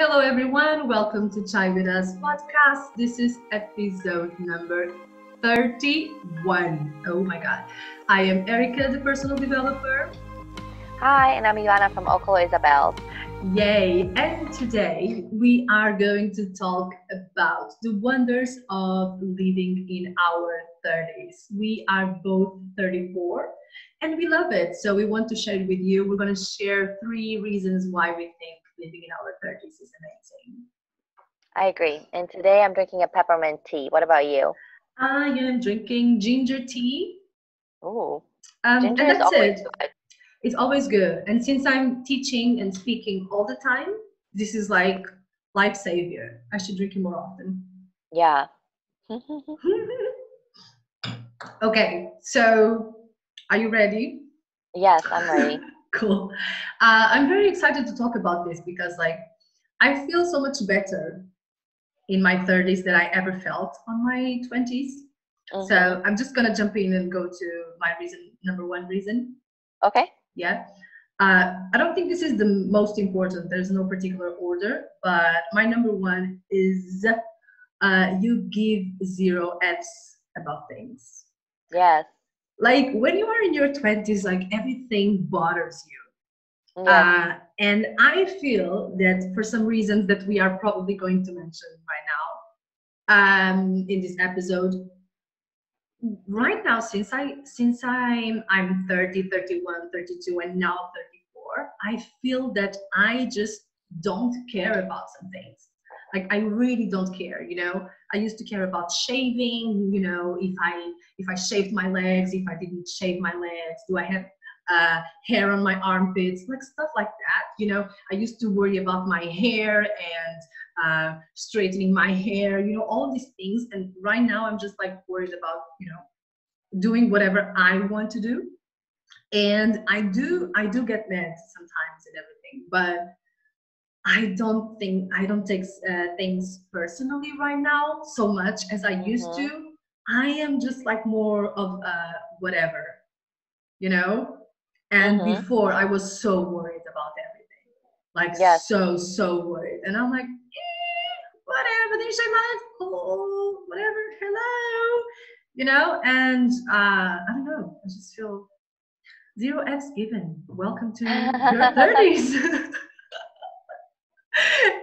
Hello everyone, welcome to Chai with Us podcast. This is episode number 31. Oh my god. I am Erica, the personal developer. Hi, and I'm Ioana from Okolo Izabells. Yay! And today we are going to talk about the wonders of living in our 30s. We are both 34 and we love it. So we want to share it with you. We're going to share three reasons why we think living in our 30s is amazing. I agree. And today I'm drinking a peppermint tea. What about you? I am drinking ginger tea. Oh, ginger and that's it. Good. It's always good. And since I'm teaching and speaking all the time, this is like life savior. I should drink it more often. Yeah. Okay. So are you ready? Yes, I'm ready. Cool. I'm very excited to talk about this because I feel so much better in my 30s than I ever felt on my 20s. Mm-hmm. So I'm just going to jump in and go to my reason, number one reason. Okay. Yeah. I don't think this is the most important. There's no particular order, but my number one is you give zero Fs about things. Yes. Like when you are in your 20s, everything bothers you. Yeah. And I feel that for some reasons that we are probably going to mention right now in this episode, right now, since I'm 30, 31, 32, and now 34, I feel that I just don't care about some things. I really don't care, you know. I used to care about shaving, you know, if I shaved my legs, if I didn't shave my legs, do I have hair on my armpits, stuff like that, you know. I used to worry about my hair and straightening my hair, you know, all these things. And right now I'm just worried about, you know, doing whatever I want to do. And I do get mad sometimes and everything, but I don't take things personally right now so much as I used to. I am just more of whatever, you know? And before I was so worried about everything, yes. so worried. And I'm whatever, they say my cool, whatever, hello, you know? And I don't know, I just feel zero F's given. Welcome to your 30s.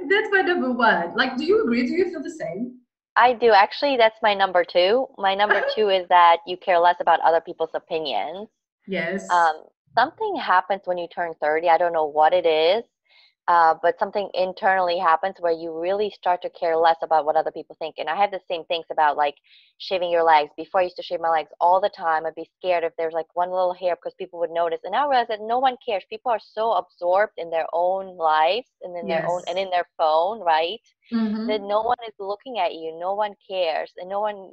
That's my number one. Do you agree? Do you feel the same? I do. Actually, that's my number two. My number two is that you care less about other people's opinions. Yes. Something happens when you turn 30. I don't know what it is, but something internally happens where you really start to care less about what other people think. And I have the same things about shaving your legs. Before I used to shave my legs all the time. I'd be scared if there's one little hair because people would notice. And now I realize that no one cares. People are so absorbed in their own lives and in their own and in their phone, right? Mm-hmm. That no one is looking at you. No one cares, and no one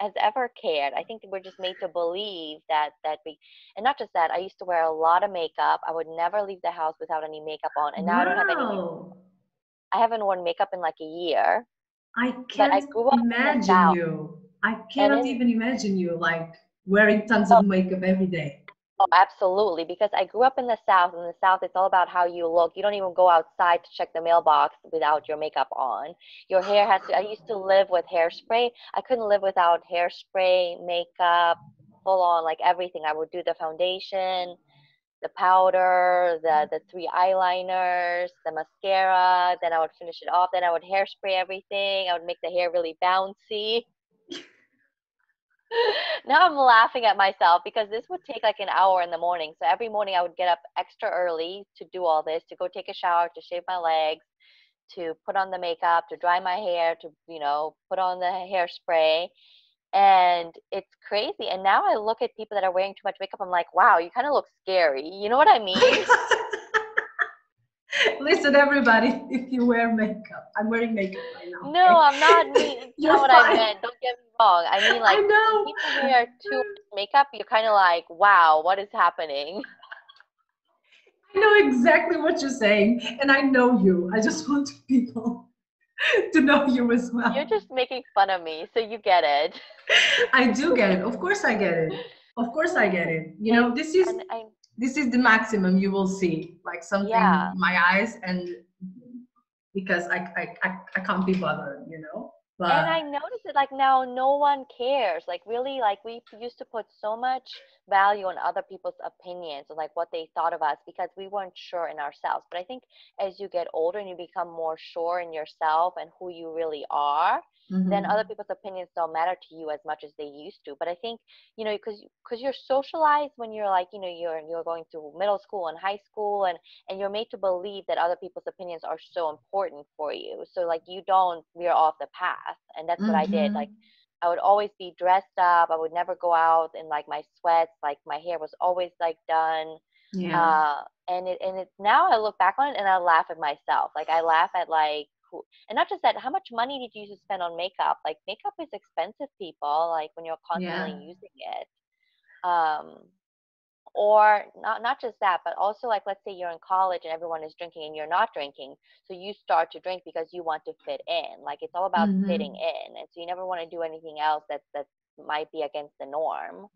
has ever cared. I think that we're just made to believe that we, and not just that, I used to wear a lot of makeup. I would never leave the house without any makeup on, and now I don't have any. I haven't worn makeup in a year. I can't imagine you. I cannot even imagine you wearing tons of makeup every day. Oh, absolutely. Because I grew up in the South, and in the South, it's all about how you look. You don't even go outside to check the mailbox without your makeup on. Your hair has to, I used to live with hairspray. I couldn't live without hairspray, makeup, full on, everything. I would do the foundation, the powder, the three eyeliners, the mascara, then I would finish it off. Then I would hairspray everything. I would make the hair really bouncy. Now I'm laughing at myself because this would take an hour in the morning. So every morning I would get up extra early to do all this, to go take a shower, to shave my legs, to put on the makeup, to dry my hair, to, you know, put on the hairspray. And it's crazy. And now I look at people that are wearing too much makeup. I'm like, wow, you kind of look scary. You know what I mean? Listen, everybody, if you wear makeup, I'm wearing makeup right now. No, okay? I'm not mean. You're not what I meant. Don't get me wrong. I mean, I know. When people wear too much makeup, you're kind of wow, what is happening? I know exactly what you're saying, and I know you. I just want people to know you as well. You're just making fun of me, so you get it. I do get it. Of course I get it. Of course I get it. You know, this is the maximum you will see. Something in my eyes, and because I can't be bothered, you know. But, and I noticed that like now no one cares. Like really, like we used to put so much value on other people's opinions and like what they thought of us because we weren't sure in ourselves. But I think as you get older and you become more sure in yourself and who you really are, mm-hmm. then other people's opinions don't matter to you as much as they used to. But I think, you know, because you're socialized when you're like, you know, you're going through middle school and high school, and you're made to believe that other people's opinions are so important for you. So like you don't veer off the path. And that's mm-hmm. what I did. Like I would always be dressed up. I would never go out in like my sweats. Like my hair was always like done. Yeah. And now I look back on it and I laugh at myself. Like I laugh at like, and not just that, how much money did you spend on makeup? Like makeup is expensive, people, like when you're constantly yeah. using it. Or not just that, but also like, let's say you're in college and everyone is drinking and you're not drinking. So you start to drink because you want to fit in. Like it's all about mm-hmm. fitting in. And so you never want to do anything else that might be against the norm.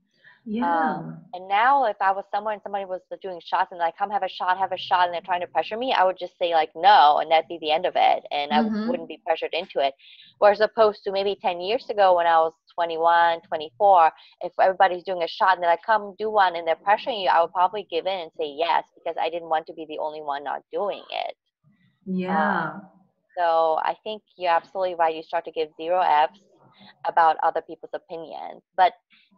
Yeah. And now if I was somewhere and somebody was doing shots and like, come have a shot and they're trying to pressure me, I would just say like no, and that'd be the end of it, and mm-hmm. I wouldn't be pressured into it. Whereas opposed to maybe 10 years ago when I was 21, 24, if everybody's doing a shot and they're like, come do one, and they're pressuring you, I would probably give in and say yes, because I didn't want to be the only one not doing it. Yeah. So I think you're absolutely right. You start to give zero F's about other people's opinions, but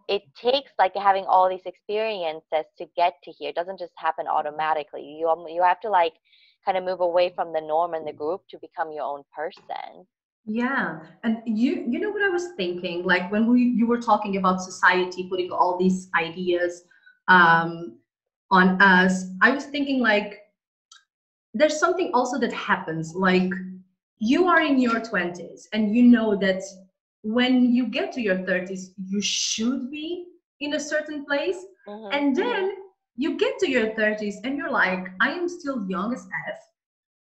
it takes like having all these experiences to get to here. It doesn't just happen automatically. You have to like kind of move away from the norm and the group to become your own person. Yeah. And you know what I was thinking, like when you were talking about society putting all these ideas on us, I was thinking like there's something also that happens, like you are in your 20s and you know that when you get to your 30s, you should be in a certain place. Mm-hmm. And then you get to your 30s and you're like, I am still young as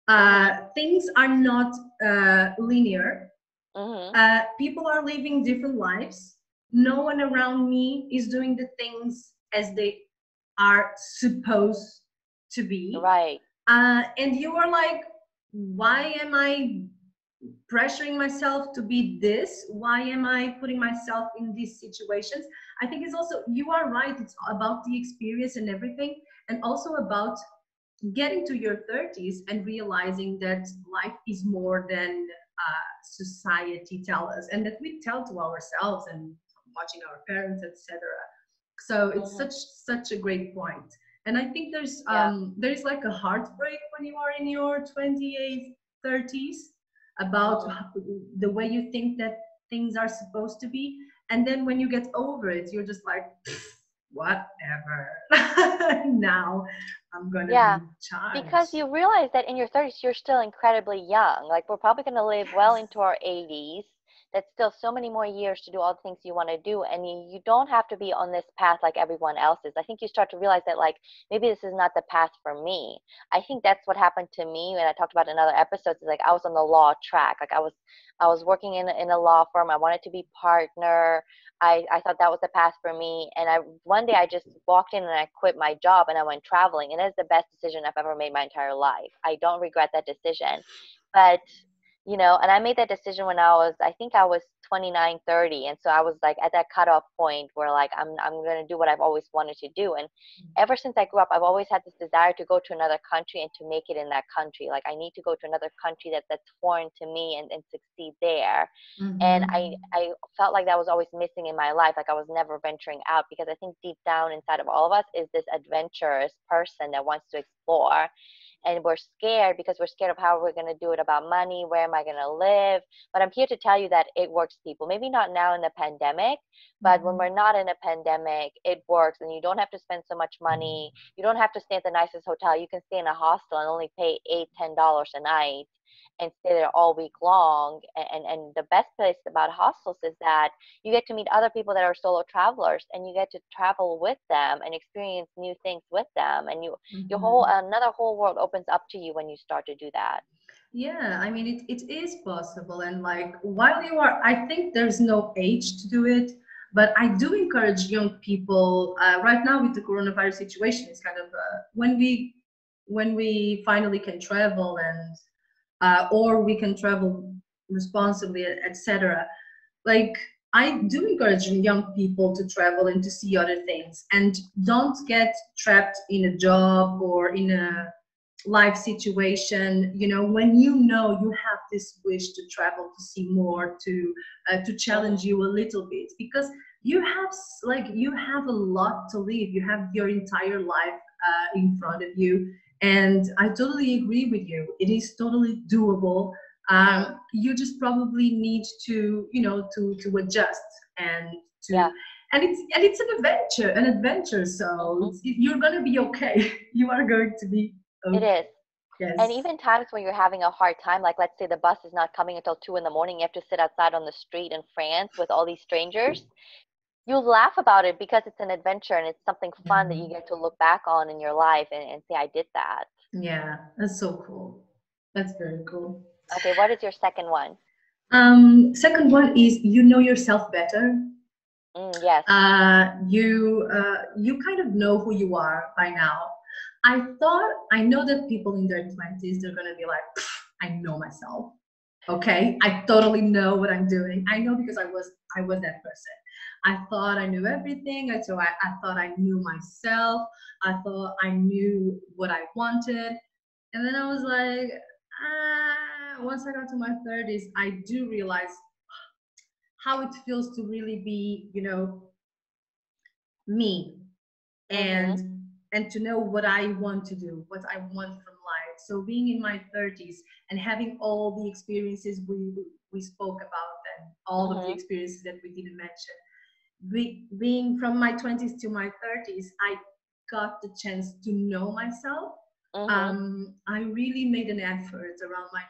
F. Things are not linear. Mm-hmm. People are living different lives. No one around me is doing the things as they are supposed to be. Right. And you are like, why am I pressuring myself to be this? Why am I putting myself in these situations? I think it's also, you are right, it's about the experience and everything, and also about getting to your 30s and realizing that life is more than society tells us and that we tell to ourselves and watching our parents, etc. So it's mm-hmm. such a great point. And I think there's there's like a heartbreak when you are in your 28, 30s about the way you think that things are supposed to be. And then when you get over it, you're just like, whatever, now I'm going to be charged. Because you realize that in your 30s, you're still incredibly young. Like we're probably going to live well into our 80s. That's still so many more years to do all the things you want to do. And you don't have to be on this path like everyone else is. I think you start to realize that like, maybe this is not the path for me. I think that's what happened to me when I talked about in other episodes. It's like I was on the law track. Like I was working in a law firm. I wanted to be partner. I thought that was the path for me. And one day I just walked in and I quit my job and I went traveling. And that's the best decision I've ever made my entire life. I don't regret that decision. But you know, and I made that decision when I think I was 29, 30. And so I was like at that cutoff point where like, I'm going to do what I've always wanted to do. And ever since I grew up, I've always had this desire to go to another country and to make it in that country. Like I need to go to another country that's foreign to me and succeed there. Mm-hmm. And I felt like that was always missing in my life. Like I was never venturing out because I think deep down inside of all of us is this adventurous person that wants to explore. And we're scared because we're scared of how we're going to do it, about money, where am I going to live? But I'm here to tell you that it works, people. Maybe not now in the pandemic, but when we're not in a pandemic, it works. And you don't have to spend so much money. You don't have to stay at the nicest hotel. You can stay in a hostel and only pay $8, $10 a night and stay there all week long. And the best place about hostels is that you get to meet other people that are solo travelers, and you get to travel with them and experience new things with them. And you, mm-hmm. another whole world opens up to you when you start to do that. Yeah, I mean, it is possible. And like, while you are, I think there's no age to do it, but I do encourage young people right now with the coronavirus situation, it's kind of when we finally can travel and or we can travel responsibly, etc. Like, I do encourage young people to travel and to see other things, and don't get trapped in a job or in a life situation. You know, when you know you have this wish to travel, to see more, to challenge you a little bit, because you have, like, you have a lot to live. You have your entire life in front of you, and I totally agree with you. It is totally doable. You just probably need to, you know, to adjust and to, yeah. and it's an adventure. So you're going to be okay. You are going to be okay. It is. Yes. And even times when you're having a hard time, like let's say the bus is not coming until 2 a.m, you have to sit outside on the street in France with all these strangers. You laugh about it because it's an adventure and it's something fun that you get to look back on in your life and say, I did that. Yeah, that's so cool. That's very cool. Okay, what is your second one? Second one is, you know yourself better. Yes. You kind of know who you are by now. I know that people in their 20s, they're going to be like, I know myself. Okay, I totally know what I'm doing. I know because I was that person. I thought I knew everything. So I thought I knew myself. I thought I knew what I wanted. And then I was like, once I got to my 30s, I do realize how it feels to really be, you know, me, and to know what I want to do, what I want from life. So being in my 30s and having all the experiences we spoke about, and all of the experiences that we didn't mention, being from my 20s to my 30s, I got the chance to know myself. I really made an effort around my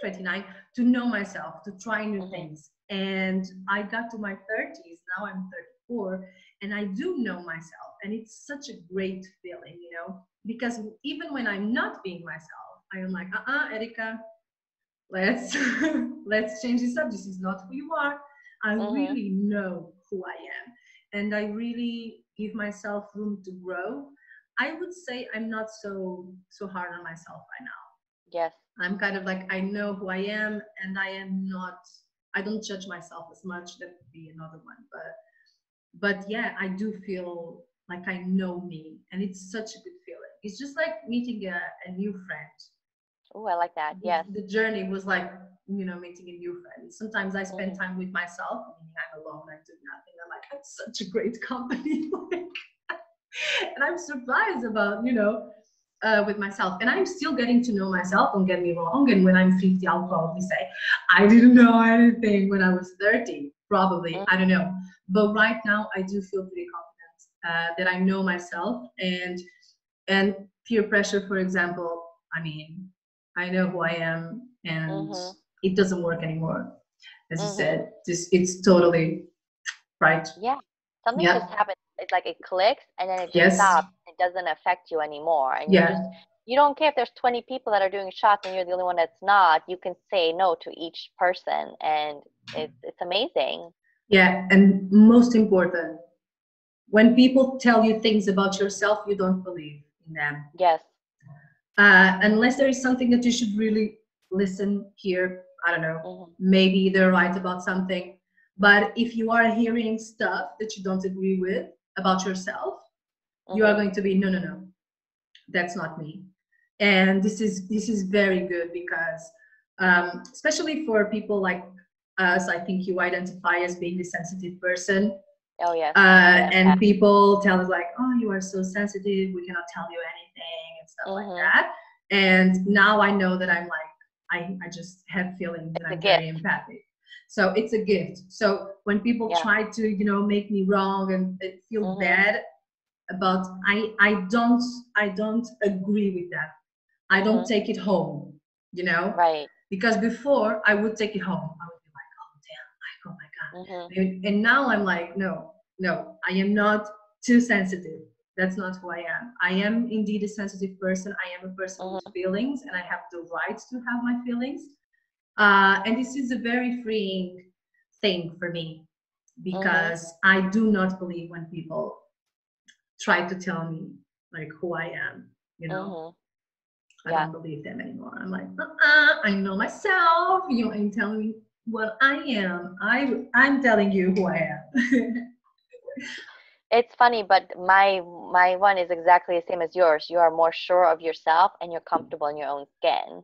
29, to know myself, to try new things. And I got to my 30s, now I'm 34, and I do know myself. And it's such a great feeling, you know, because even when I'm not being myself, I am like, Erika, let's change this up. This is not who you are. I really know who I am. And I really give myself room to grow. I would say I'm not so hard on myself right now. Yes. I'm kind of like, I know who I am, and I don't judge myself as much. That would be another one. But yeah, I do feel like I know me, and it's such a good feeling. It's just like meeting a new friend. Oh, I like that. Yes. The journey was like, you know, meeting a new friend. Sometimes I spend time with myself, meaning I'm alone, I do nothing. I'm like, I'm such a great company. And I'm surprised about, you know, with myself. And I'm still getting to know myself, don't get me wrong. And when I'm 50, I'll probably say, I didn't know anything when I was 30, probably. I don't know. But right now, I do feel pretty confident that I know myself. And peer pressure, for example, I mean, I know who I am, and it doesn't work anymore. As you said, it's totally right. Yeah, something just happened. It's like it clicks and then it just stops. It doesn't affect you anymore. And you don't care if there's 20 people that are doing shots and you're the only one that's not. You can say no to each person, and it's amazing. Yeah, and most important, when people tell you things about yourself, you don't believe in them. Yes. Unless there is something that you should really listen, hear, I don't know, maybe they're right about something. But if you are hearing stuff that you don't agree with about yourself, you are going to be, no, that's not me. And this is very good, because especially for people like us, I think you identify as being the sensitive person. Oh yeah. And people tell us like, oh, you are so sensitive, we cannot tell you anything and stuff like that. And now I know that I'm like, I just have feelings, and I'm very empathic. So it's a gift. So when people try to, you know, make me wrong and feel bad about, I don't agree with that. I don't take it home, you know? Right. Because before I would take it home. I would be like, oh damn, like, oh my God. And now I'm like, no, I am not too sensitive. That's not who I am. I am indeed a sensitive person. I am a person with feelings, and I have the right to have my feelings. And this is a very freeing thing for me, because I do not believe when people try to tell me like who I am, you know? I don't believe them anymore. I'm like, I know myself. You know, I'm telling you what I am. I'm telling you who I am. It's funny, but my one is exactly the same as yours. You are more sure of yourself and you're comfortable in your own skin.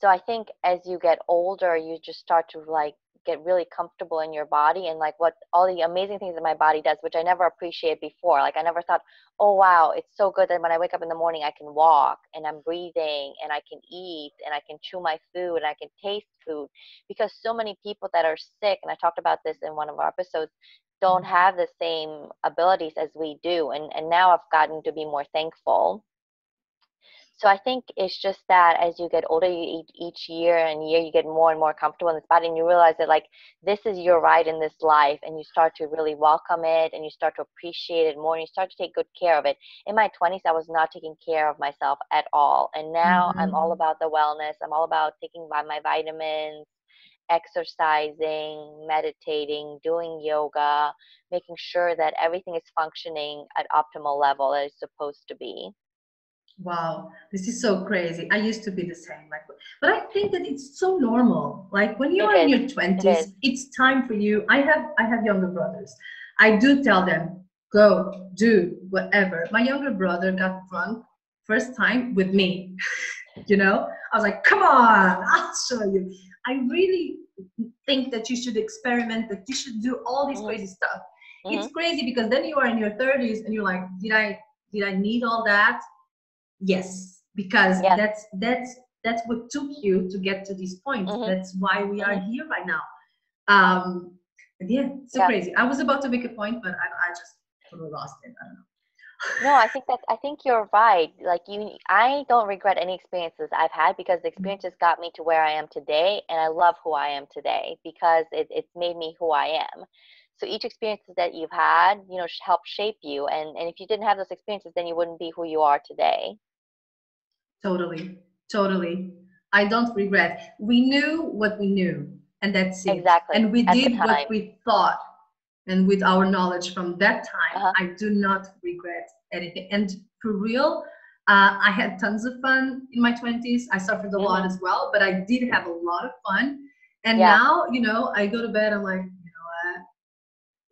So I think as you get older, you just start to like get really comfortable in your body and like what all the amazing things that my body does, which I never appreciated before. Like I never thought, oh wow, it's so good that when I wake up in the morning, I can walk and I'm breathing and I can eat and I can chew my food and I can taste food, because so many people that are sick, and I talked about this in one of our episodes, don't have the same abilities as we do. And now I've gotten to be more thankful. So I think it's just that as you get older, you each year you get more and more comfortable in this body, and you realize that like this is your right in this life, and you start to really welcome it, and you start to appreciate it more, and you start to take good care of it. In my 20s, I was not taking care of myself at all, and now I'm all about the wellness. I'm all about taking my vitamins, exercising, meditating, doing yoga, making sure that everything is functioning at optimal level that it's supposed to be. Wow, this is so crazy. I used to be the same, like, but I think that it's so normal. Like when you're in your 20s, it's time for you. I have younger brothers. I do tell them, go do whatever. My younger brother got drunk first time with me. You know, I was like, come on, I'll show you. I really think that you should experiment, that you should do all this crazy stuff. It's crazy because then you are in your 30s and you're like, did I need all that? Yes, because that's what took you to get to this point. That's why we are here right now. Crazy. I was about to make a point, but I just totally lost it. I don't know. No, I think you're right. Like I don't regret any experiences I've had, because the experiences got me to where I am today, and I love who I am today because it's made me who I am. So each experience that you've had, you know, helped shape you, and if you didn't have those experiences, then you wouldn't be who you are today. Totally. I don't regret. We knew what we knew, and that's it. Exactly. And we did what we thought. And with our knowledge from that time, I do not regret anything. And for real, I had tons of fun in my 20s. I suffered a lot as well, but I did have a lot of fun. And now, you know, I go to bed, I'm like, you know what?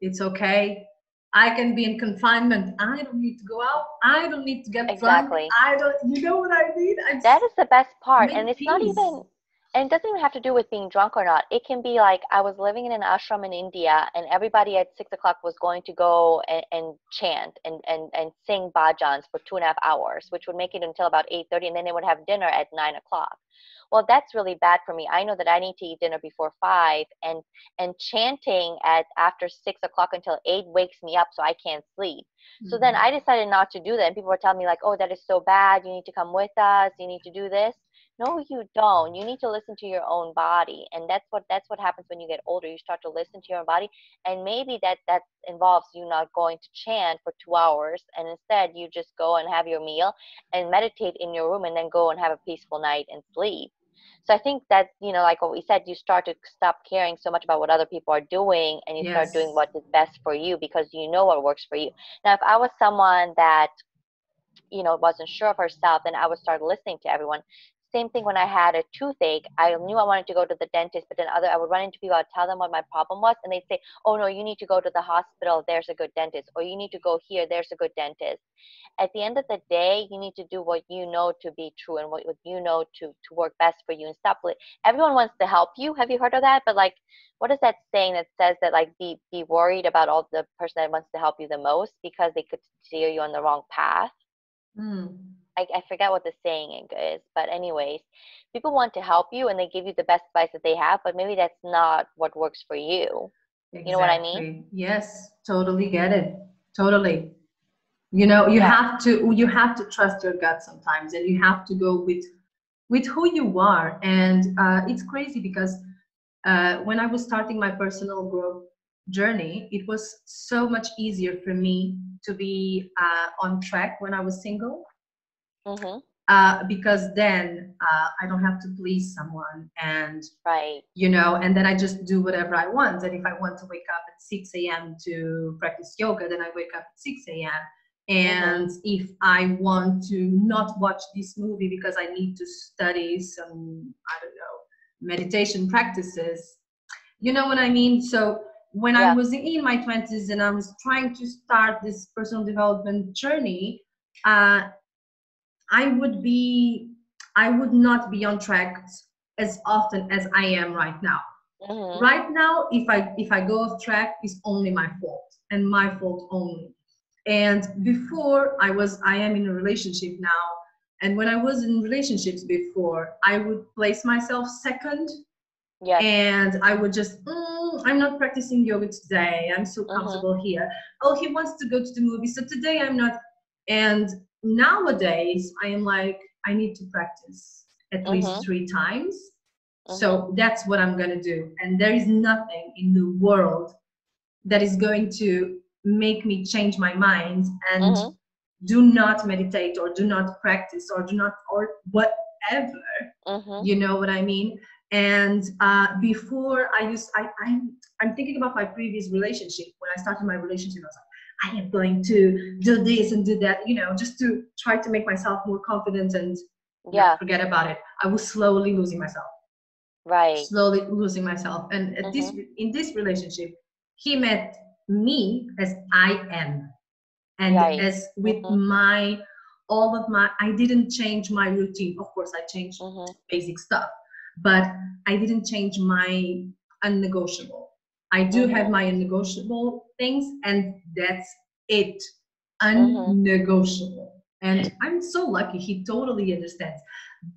It's okay. I can be in confinement. I don't need to go out. I don't need to get drunk. I don't, you know what I mean? That is the best part. And it's not even... And it doesn't even have to do with being drunk or not. It can be like I was living in an ashram in India, and everybody at 6 o'clock was going to go and chant and sing bhajans for 2.5 hours, which would make it until about 8:30, and then they would have dinner at 9 o'clock. Well, that's really bad for me. I know that I need to eat dinner before 5, and chanting at after 6 o'clock until 8 wakes me up, so I can't sleep. So then I decided not to do that. And people were telling me like, oh, that is so bad. You need to come with us. You need to do this. No, you don't. You need to listen to your own body. And that's what happens when you get older. You start to listen to your own body. And maybe that involves you not going to chant for 2 hours. And instead, you just go and have your meal and meditate in your room, and then go and have a peaceful night and sleep. So I think that, you know, like what we said, you start to stop caring so much about what other people are doing, and you start doing what is best for you, because you know what works for you. Now, if I was someone that, you know, wasn't sure of herself, then I would start listening to everyone. Same thing when I had a toothache. I knew I wanted to go to the dentist, but then I would run into people. I'd tell them what my problem was, and they'd say, oh, no, you need to go to the hospital. There's a good dentist. Or you need to go here. There's a good dentist. At the end of the day, you need to do what you know to be true and what you know to work best for you. And stop. Everyone wants to help you. Have you heard of that? But, like, what is that saying that says that, like, be worried about all the person that wants to help you the most, because they could steer you on the wrong path? I forget what the saying is, but anyways, people want to help you, and they give you the best advice that they have, but maybe that's not what works for you. Exactly. You know what I mean? Yes, totally get it. Totally. You know, you have to trust your gut sometimes, and you have to go with who you are. And it's crazy because when I was starting my personal growth journey, it was so much easier for me to be on track when I was single. Because then I don't have to please someone, and you know, and then I just do whatever I want. And if I want to wake up at 6 a.m. to practice yoga, then I wake up at 6 a.m. And if I want to not watch this movie because I need to study some, I don't know, meditation practices, you know what I mean? So when I was in my 20s and I was trying to start this personal development journey, I would not be on track as often as I am right now. Mm-hmm. Right now, if I go off track, it's only my fault and my fault only. And before I am in a relationship now. And when I was in relationships before, I would place myself second. Yes. And I would just, I'm not practicing yoga today. I'm so comfortable here. Oh, he wants to go to the movie. So today I'm not. And nowadays I am like, I need to practice at least 3 times. Mm-hmm. So that's what I'm going to do. And there is nothing in the world that is going to make me change my mind and do not meditate or do not practice or do not, or whatever, you know what I mean? And before I'm thinking about my previous relationship. When I started my relationship, I was like, I am going to do this and do that, you know, just to try to make myself more confident and forget about it. I was slowly losing myself. Right. Slowly losing myself. And at in this relationship, he met me as I am. And as with all of my, I didn't change my routine. Of course, I changed basic stuff, but I didn't change my unnegotiable. I do have my unnegotiable things, and that's it. Unnegotiable. And I'm so lucky. He totally understands.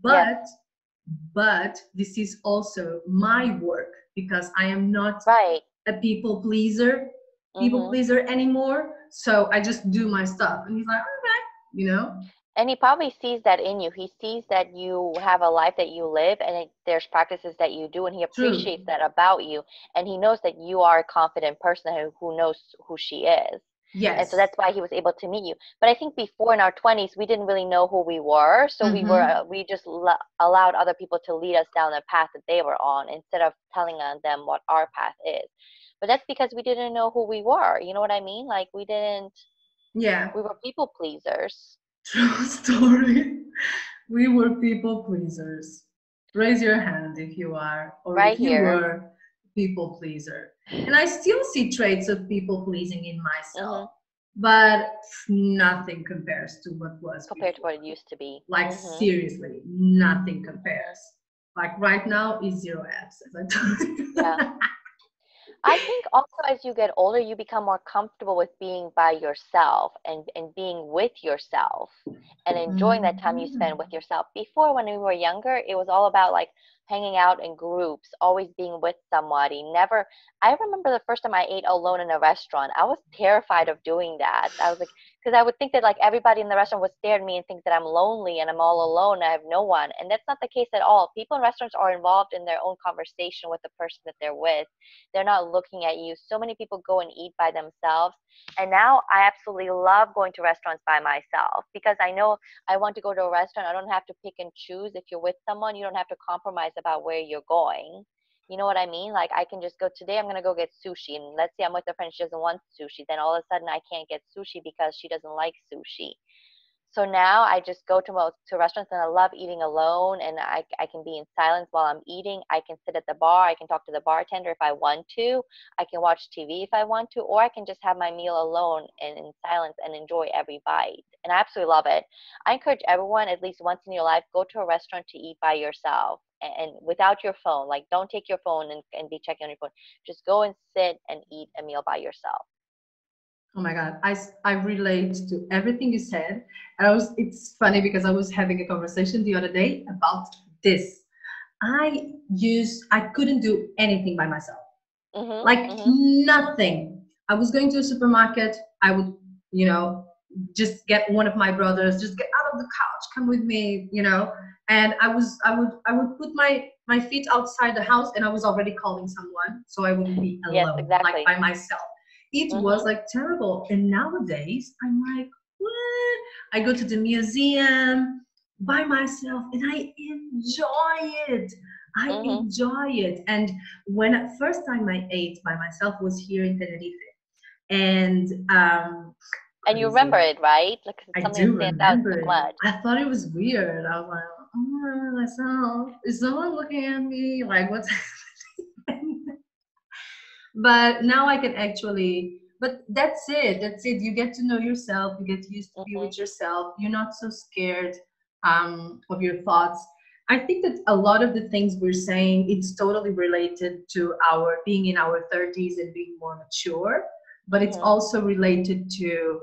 But this is also my work, because I am not a people pleaser anymore. So I just do my stuff. And he's like, okay, you know? And he probably sees that in you. He sees that you have a life that you live, and there's practices that you do, and he appreciates that about you. And he knows that you are a confident person who knows who she is. Yes. And so that's why he was able to meet you. But I think before, in our 20s, we didn't really know who we were. So we just allowed other people to lead us down the path that they were on, instead of telling them what our path is. But that's because we didn't know who we were. You know what I mean? Like, we didn't. Yeah. We were people pleasers. True story. We were people pleasers. Raise your hand if you are, or if you were people pleaser. And I still see traits of people pleasing in myself, but nothing compares to what was compared before. To what it used to be. Like seriously, nothing compares. Like right now is 0 Fs, as I told you. Yeah. I think also as you get older, you become more comfortable with being by yourself and being with yourself and enjoying that time you spend with yourself. Before, when we were younger, it was all about like hanging out in groups, always being with somebody. Never. I remember the first time I ate alone in a restaurant. I was terrified of doing that. I was like, because I would think that like everybody in the restaurant would stare at me and think that I'm lonely and I'm all alone. I have no one. And that's not the case at all. People in restaurants are involved in their own conversation with the person that they're with. They're not looking at you. So many people go and eat by themselves. And now I absolutely love going to restaurants by myself, because I know I want to go to a restaurant. I don't have to pick and choose. If you're with someone, you don't have to compromise about where you're going. You know what I mean? Like, I can just go, today I'm going to go get sushi. And let's say I'm with a friend, she doesn't want sushi. Then all of a sudden I can't get sushi because she doesn't like sushi. So now I just go to restaurants, and I love eating alone. And I can be in silence while I'm eating. I can sit at the bar. I can talk to the bartender if I want to. I can watch TV if I want to. Or I can just have my meal alone and in silence and enjoy every bite. And I absolutely love it. I encourage everyone, at least once in your life, go to a restaurant to eat by yourself. And without your phone. Like, don't take your phone and be checking on your phone. Just go and sit and eat a meal by yourself. Oh my God, I relate to everything you said. And it's funny, because I was having a conversation the other day about this. I couldn't do anything by myself. Nothing. I was going to a supermarket. I would, you know, just get one of my brothers, just get out of the couch, come with me, you know. And I would put my feet outside the house, and I was already calling someone, so I wouldn't be alone, like by myself. It was like terrible. And nowadays I'm like, what? I go to the museum by myself, and I enjoy it. I enjoy it. And when the first time I ate by myself was here in Tenerife, and And you remember it, right? Like something stands out so much. I thought it was weird. I was like, oh my God, myself. Is someone looking at me? Like, what's happening? But now I can actually, but that's it. That's it. You get to know yourself. You get used to be with yourself. You're not so scared of your thoughts. I think that a lot of the things we're saying, it's totally related to our being in our 30s and being more mature, but it's also related to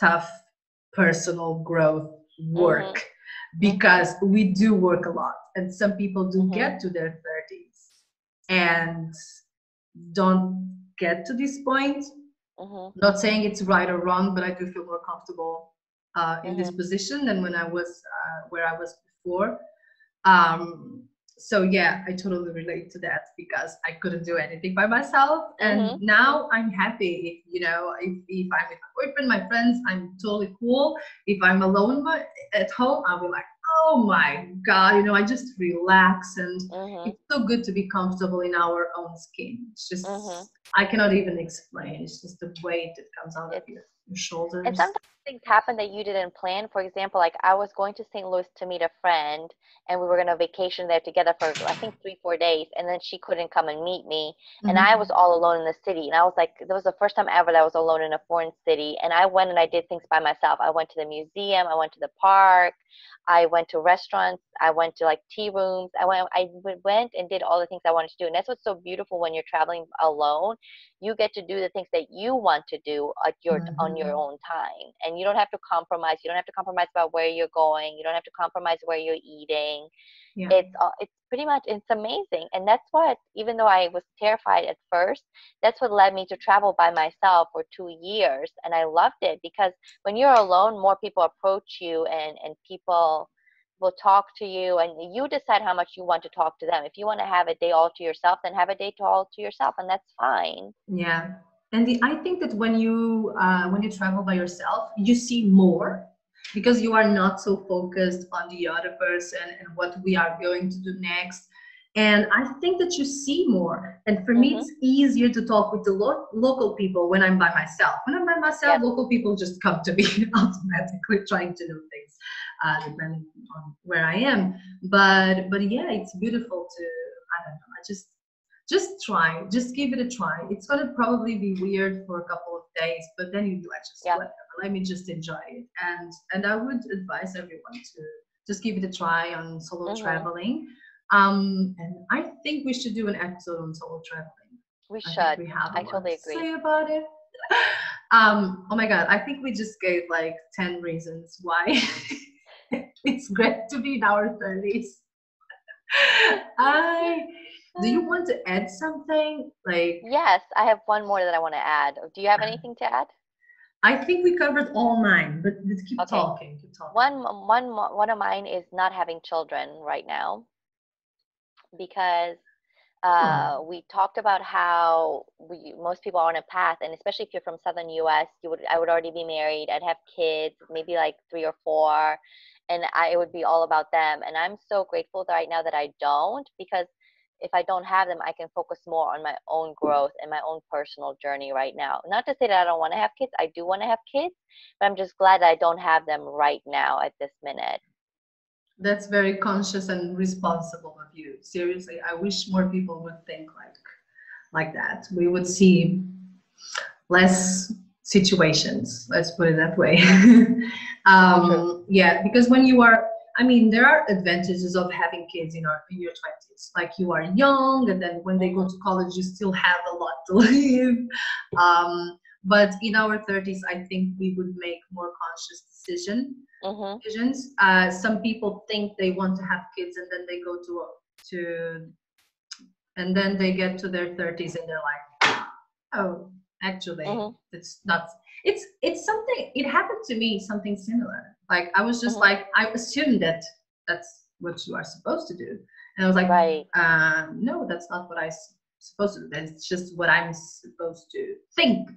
tough personal growth work because we do work a lot, and some people do get to their 30s and don't get to this point. Not saying it's right or wrong, but I do feel more comfortable in this position than when I was where I was before. So yeah, I totally relate to that because I couldn't do anything by myself, and now I'm happy. You know, if I'm with my boyfriend, my friends, I'm totally cool. If I'm alone at home, I'll be like, oh my God, you know, I just relax, and it's so good to be comfortable in our own skin. It's just, I cannot even explain. It's just the weight that comes out of your shoulders. And sometimes things happen that you didn't plan. For example, like I was going to St. Louis to meet a friend, and we were going to vacation there together for, I think, 3-4 days. And then she couldn't come and meet me. And I was all alone in the city. And I was like, that was the first time ever that I was alone in a foreign city. And I went and I did things by myself. I went to the museum. I went to the park. I went to restaurants. I went to like tea rooms. I went and did all the things I wanted to do. And that's what's so beautiful when you're traveling alone. You get to do the things that you want to do at your on your own time, and you don't have to compromise. You don't have to compromise about where you're going. You don't have to compromise where you're eating. Yeah. It's pretty much, it's amazing. And that's what, even though I was terrified at first, that's what led me to travel by myself for 2 years. And I loved it because when you're alone, more people approach you, and people will talk to you, and you decide how much you want to talk to them. If you want to have a day all to yourself, then have a day all to yourself, and that's fine. Yeah. And I think that when you travel by yourself, you see more because you are not so focused on the other person and what we are going to do next. And I think that you see more. And for me, it's easier to talk with the local people when I'm by myself. When I'm by myself, local people just come to me automatically, trying to know things depending on where I am. But yeah, it's beautiful to, I don't know, I just try, just give it a try. It's going to probably be weird for a couple of days, but then you'll be like, just whatever, let me just enjoy it. And I would advise everyone to just give it a try on solo traveling. And I think we should do an episode on solo traveling. We should. We have. I totally agree. Say about it. Oh my God, I think we just gave like 10 reasons why it's great to be in our 30s. Do you want to add something? Like, yes, I have one more that I want to add. Do you have anything to add? I think we covered all mine, but let's keep talking. Keep talking. One of mine is not having children right now, because we talked about how most people are on a path, and especially if you're from Southern US, I would already be married. I'd have kids, maybe like 3 or 4, and it would be all about them. And I'm so grateful that right now that I don't, because if I don't have them, I can focus more on my own growth and my own personal journey right now. Not to say that I don't want to have kids. I do want to have kids, but I'm just glad that I don't have them right now at this minute. That's very conscious and responsible of you. Seriously, I wish more people would think like that. We would see less situations. Let's put it that way. Yeah, because when you are, I mean, there are advantages of having kids in your 20s. Like, you are young, and then when they go to college, you still have a lot to live. But in our 30s, I think we would make more conscious decisions. Some people think they want to have kids, and then they go and then they get to their 30s, and they're like, oh, actually, it's not. It's something. It happened to me, something similar. Like, I was just like, I assumed that that's what you are supposed to do. And I was like, no, that's not what I'm supposed to do. That's just what I'm supposed to think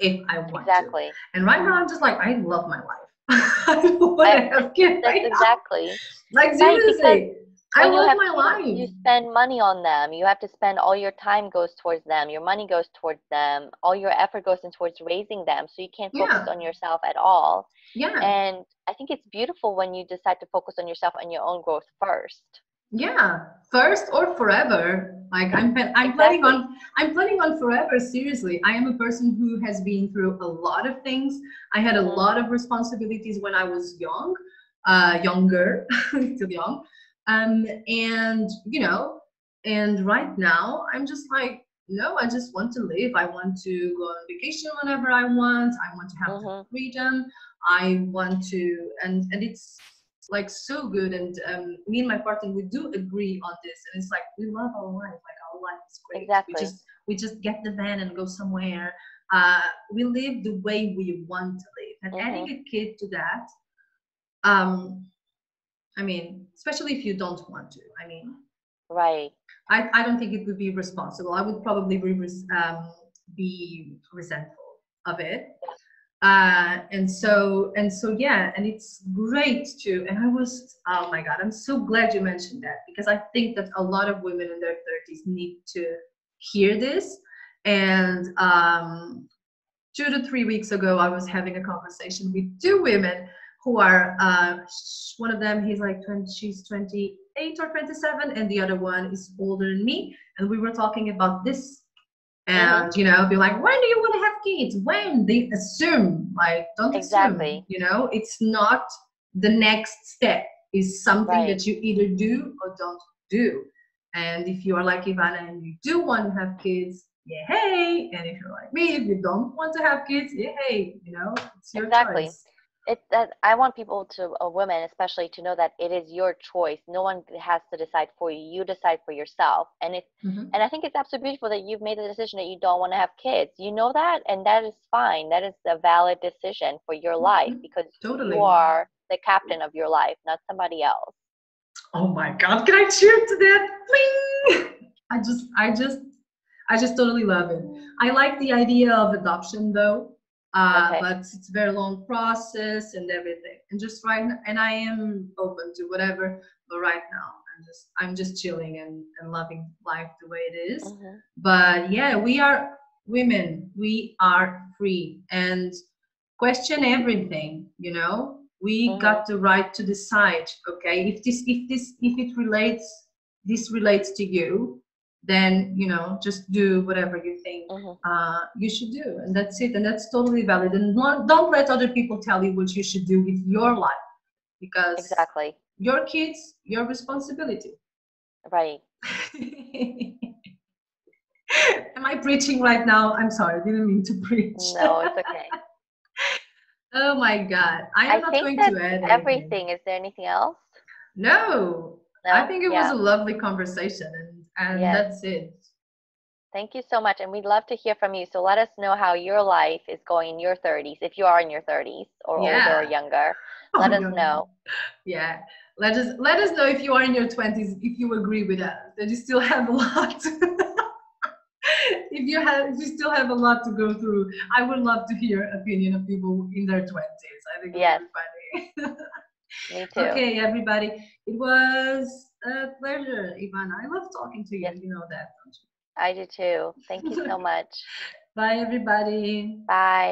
if I want to. And right now, I'm just like, I love my life. I want to have kids right now. Like, seriously. I love my life. You spend money on them. You have to spend, all your time goes towards them. Your money goes towards them. All your effort goes in towards raising them. So you can't focus on yourself at all. Yeah. And I think it's beautiful when you decide to focus on yourself and your own growth first. Yeah. First or forever. Like I'm planning on forever. Seriously. I am a person who has been through a lot of things. I had a lot of responsibilities when I was young, younger, still young. And you know, and right now I'm just like, no, I just want to live. I want to go on vacation whenever I want. I want to have freedom. I want to, and it's like so good. And me and my partner, we do agree on this. And it's like, we love our life. Like our life is great. Exactly. We just get the van and go somewhere. We live the way we want to live. And adding a kid to that, I mean, especially if you don't want to, I mean, right. I don't think it would be responsible. I would probably be resentful of it. And so, yeah, and it's great too. And I was, oh my God, I'm so glad you mentioned that, because I think that a lot of women in their 30s need to hear this. And 2 to 3 weeks ago, I was having a conversation with two women who are, one of them, he's like, she's 28 or 27, and the other one is older than me. And we were talking about this and, you know, be like, when do you want to have kids? When? They assume, like, don't assume, you know, it's not the next step. It's something that you either do or don't do. And if you are like Ivana and you do want to have kids, yay. And if you're like me, if you don't want to have kids, yay, you know, it's your choice. It's that I want people to, women especially, to know that it is your choice. No one has to decide for you. You decide for yourself. And it's, and I think it's absolutely beautiful that you've made the decision that you don't want to have kids. You know that, and that is fine. That is a valid decision for your life, because you are the captain of your life, not somebody else. Oh my God! Can I cheer to that? Please! I just totally love it. I like the idea of adoption, though. But it's a very long process and everything. And just right now, and I am open to whatever, but right now I'm just chilling and loving life the way it is. But yeah, we are women, we are free and question everything, you know. We got the right to decide, okay, if this relates to you, then, you know, just do whatever you think you should do. And that's it. And that's totally valid. And don't let other people tell you what you should do with your life, because your kids, your responsibility. Right. Am I preaching right now? I'm sorry. I didn't mean to preach. No, it's okay. Oh my God. I am not going to add everything. Is there anything else? No. I think it was a lovely conversation. And that's it. Thank you so much. And we'd love to hear from you. So let us know how your life is going in your 30s, if you are in your 30s or older or younger. Let us know. Yeah. Let us know if you are in your 20s, if you agree with us, that you still have a lot. if you still have a lot to go through. I would love to hear opinion of people in their 20s. I think it's funny. Me too. Okay, everybody. It was a pleasure, Ivana. I love talking to you. Yes. You know that, don't you? I do too. Thank you so much. Bye, everybody. Bye.